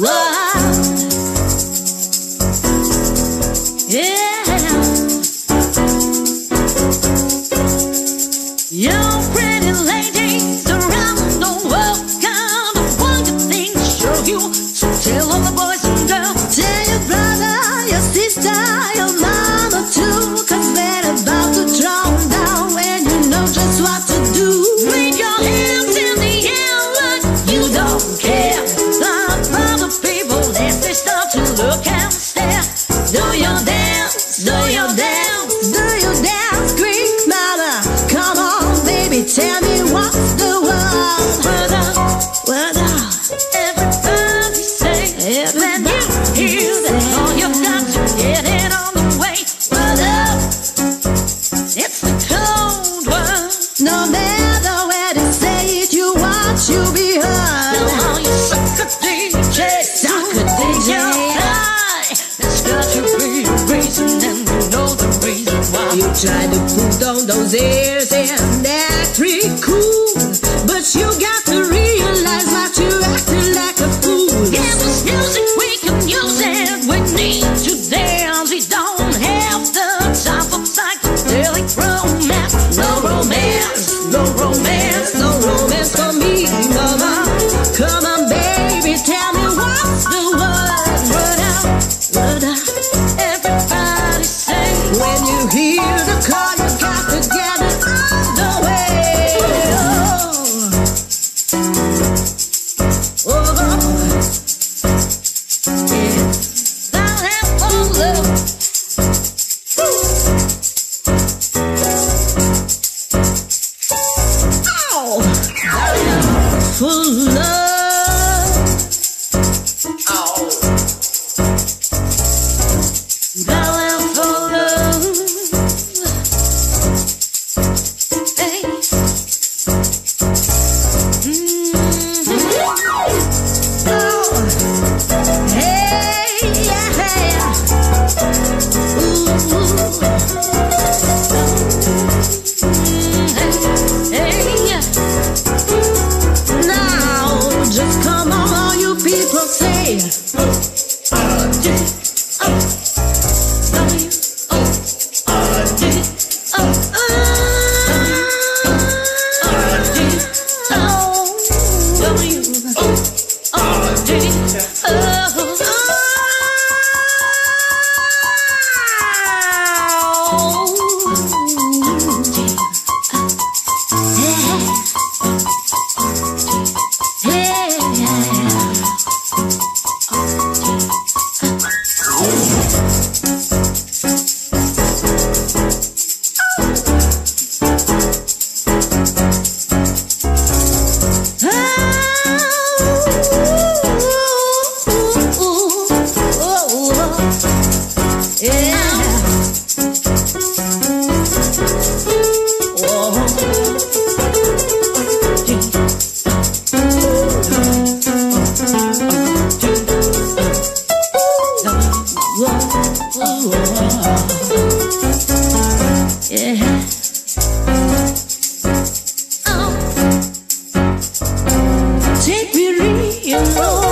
love. Yeah. You pretty ladies around the world, kind of wonder things show you. So tell all the boys and girls, tell your brother, your sister, your mama too, 'cause they're about to drown down and you know just what to do. Wave your hands in the air like you don't care. Some other people, as they start to look and stare, do your dance, do your dance, do your dance. Greek mother, come on baby, tell me what's the world. What up, what up? Everybody say, when you hear that, all you've got to get it on the way. What up? It's the cold world. No matter where they say it, you want, you be heard. Now all you sucker DJ, there's got to be a reason, and you know the reason why. You try to put on those airs and act pretty cool, but you got to realize that you acting like a fool. Yeah, this music, we can use it. We need to dance. We don't have the time for psychedelic romance. No romance, no romance, no romance for me, mama. Come on, baby, tell me what's the word. Word out, word out. Everybody say, when you hear the call, you got to get it on the way. Oh, oh, yeah. I'll have more love. Ooh. Oh, full love. Take me real.